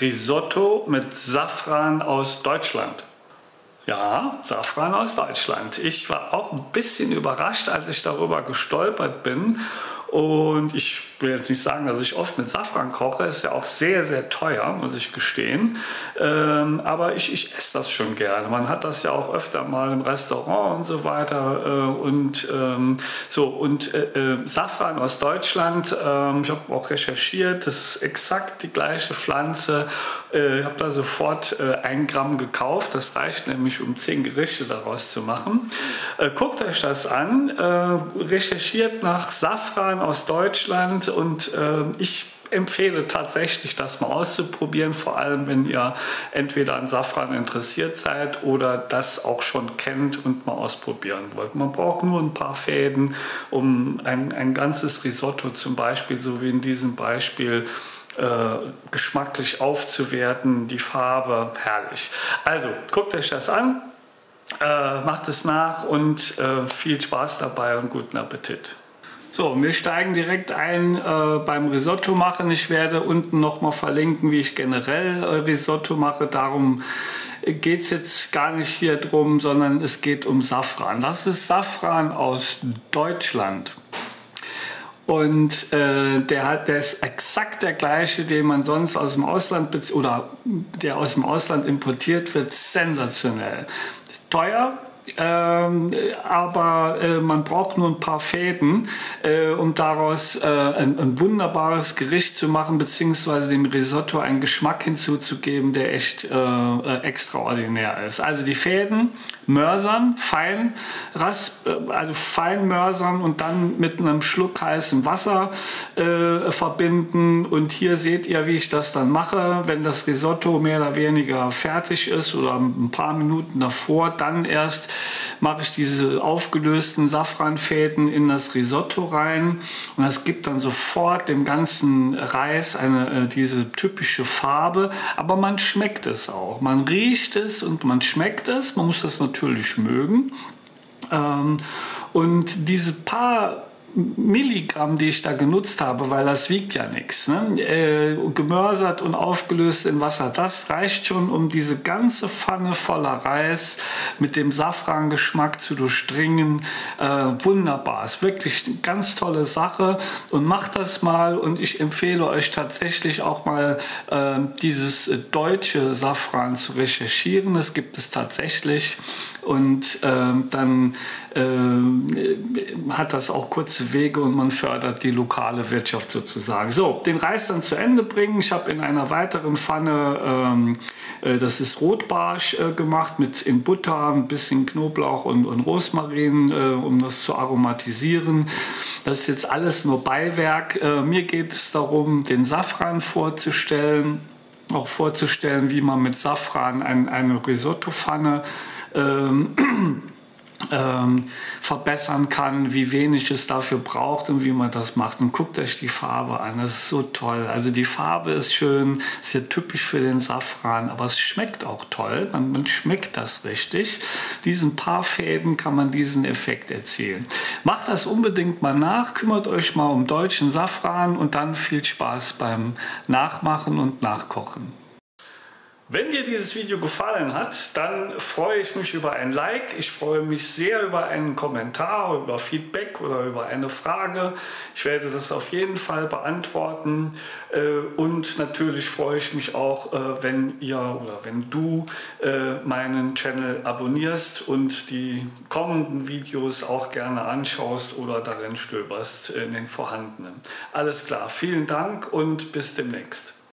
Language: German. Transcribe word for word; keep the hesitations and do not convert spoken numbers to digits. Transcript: Risotto mit Safran aus Deutschland. Ja, Safran aus Deutschland. Ich war auch ein bisschen überrascht, als ich darüber gestolpert bin. Und ich will jetzt nicht sagen, dass ich oft mit Safran koche. Ist ja auch sehr, sehr teuer, muss ich gestehen. Ähm, aber ich, ich esse das schon gerne. Man hat das ja auch öfter mal im Restaurant und so weiter. Äh, und ähm, so und äh, äh, Safran aus Deutschland. Äh, ich habe auch recherchiert. Das ist exakt die gleiche Pflanze. Äh, ich habe da sofort äh, ein Gramm gekauft. Das reicht nämlich, um zehn Gerichte daraus zu machen. Äh, guckt euch das an. Äh, recherchiert nach Safran aus Deutschland und äh, ich empfehle tatsächlich, das mal auszuprobieren, vor allem wenn ihr entweder an Safran interessiert seid oder das auch schon kennt und mal ausprobieren wollt. Man braucht nur ein paar Fäden, um ein, ein ganzes Risotto zum Beispiel, so wie in diesem Beispiel, äh, geschmacklich aufzuwerten, die Farbe, herrlich. Also guckt euch das an, äh, macht es nach und äh, viel Spaß dabei und guten Appetit. So, wir steigen direkt ein äh, beim Risotto machen. Ich werde unten nochmal verlinken, wie ich generell äh, Risotto mache. Darum geht es jetzt gar nicht hier drum, sondern es geht um Safran. Das ist Safran aus Deutschland. Und äh, der, hat, der ist exakt der gleiche, den man sonst aus dem Ausland bezieht oder der aus dem Ausland importiert wird. Sensationell. Teuer. Ähm, aber äh, man braucht nur ein paar Fäden, äh, um daraus äh, ein, ein wunderbares Gericht zu machen, beziehungsweise dem Risotto einen Geschmack hinzuzugeben, der echt äh, äh, extraordinär ist. Also die Fäden mörsern, fein, rasp, äh, also fein mörsern und dann mit einem Schluck heißem Wasser äh, verbinden. Und hier seht ihr, wie ich das dann mache. Wenn das Risotto mehr oder weniger fertig ist oder ein paar Minuten davor, dann erst mache ich diese aufgelösten Safranfäden in das Risotto rein und das gibt dann sofort dem ganzen Reis eine, diese typische Farbe, aber man schmeckt es auch, man riecht es und man schmeckt es, man muss das natürlich mögen und diese paar Milligramm, die ich da genutzt habe, weil das wiegt ja nichts, ne? äh, gemörsert und aufgelöst in Wasser, das reicht schon, um diese ganze Pfanne voller Reis mit dem Safran-Geschmack zu durchdringen. Äh, wunderbar, ist wirklich eine ganz tolle Sache und macht das mal und ich empfehle euch tatsächlich auch mal äh, dieses deutsche Safran zu recherchieren, das gibt es tatsächlich und äh, dann äh, hat das auch kurze Wege und man fördert die lokale Wirtschaft sozusagen. So, den Reis dann zu Ende bringen. Ich habe in einer weiteren Pfanne, ähm, äh, das ist Rotbarsch äh, gemacht, mit in Butter, ein bisschen Knoblauch und, und Rosmarin, äh, um das zu aromatisieren. Das ist jetzt alles nur Beiwerk. Äh, mir geht es darum, den Safran vorzustellen, auch vorzustellen, wie man mit Safran ein, eine Risotto-Pfanne ähm, Ähm, verbessern kann, wie wenig es dafür braucht und wie man das macht. Und guckt euch die Farbe an, das ist so toll. Also die Farbe ist schön, ist ja typisch für den Safran, aber es schmeckt auch toll, man, man schmeckt das richtig. Diesen paar Fäden kann man diesen Effekt erzielen. Macht das unbedingt mal nach, kümmert euch mal um deutschen Safran und dann viel Spaß beim Nachmachen und Nachkochen. Wenn dir dieses Video gefallen hat, dann freue ich mich über ein Like, ich freue mich sehr über einen Kommentar, über Feedback oder über eine Frage. Ich werde das auf jeden Fall beantworten und natürlich freue ich mich auch, wenn ihr oder wenn du meinen Channel abonnierst und die kommenden Videos auch gerne anschaust oder darin stöberst in den vorhandenen. Alles klar, vielen Dank und bis demnächst.